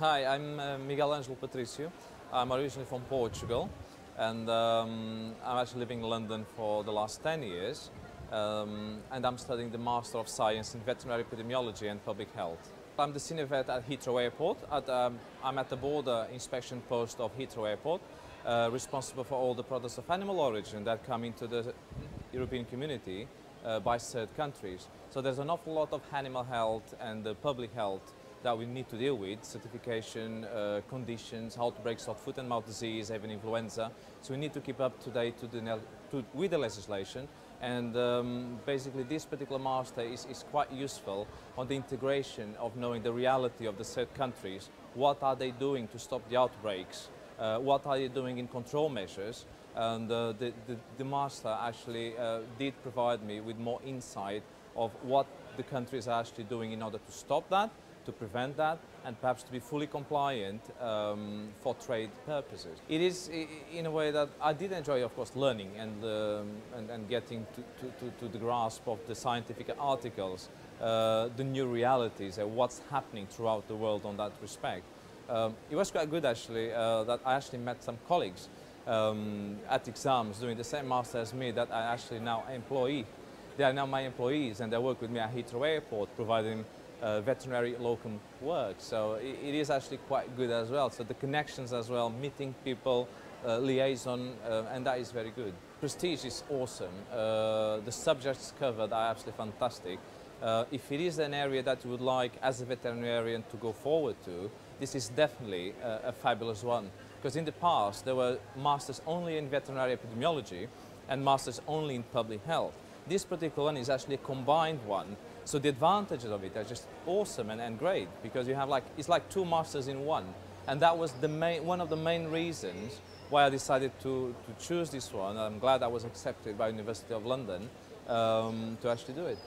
Hi, I'm Miguel Calapez Patricio. I'm originally from Portugal, and I'm actually living in London for the last 10 years. And I'm studying the Master of Science in Veterinary Epidemiology and Public Health. I'm the senior vet at Heathrow Airport. I'm at the border inspection post of Heathrow Airport, responsible for all the products of animal origin that come into the European Community by third countries. So there's an awful lot of animal health and public health that we need to deal with, certification, conditions, outbreaks of foot and mouth disease, even influenza. So we need to keep up to date with the legislation. And basically this particular master is quite useful on the integration of knowing the reality of the third countries. What are they doing to stop the outbreaks? What are they doing in control measures? And the master actually did provide me with more insight of what the countries are actually doing in order to stop that, to prevent that, and perhaps to be fully compliant for trade purposes. It is in a way that I did enjoy, of course, learning and getting to the grasp of the scientific articles, the new realities and what's happening throughout the world on that respect. It was quite good actually that I actually met some colleagues at exams doing the same master as me that I actually now employ. They are now my employees and they work with me at Heathrow Airport providing veterinary locum work. So it is actually quite good as well. So the connections as well, meeting people, liaison, and that is very good. Prestige is awesome. The subjects covered are absolutely fantastic. If it is an area that you would like as a veterinarian to go forward to, this is definitely a fabulous one. Because in the past there were masters only in veterinary epidemiology and masters only in public health. This particular one is actually a combined one. So the advantages of it are just awesome and great, because you have it's like two masters in one. And that was the one of the main reasons why I decided to choose this one. I'm glad I was accepted by University of London to actually do it.